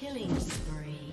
Killing spree.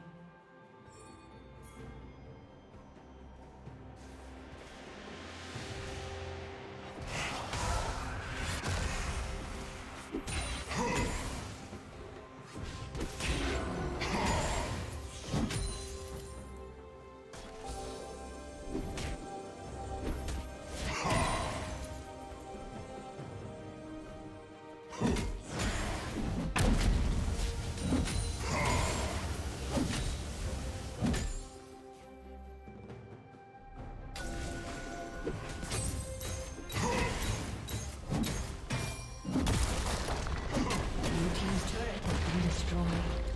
Turret has been destroyed.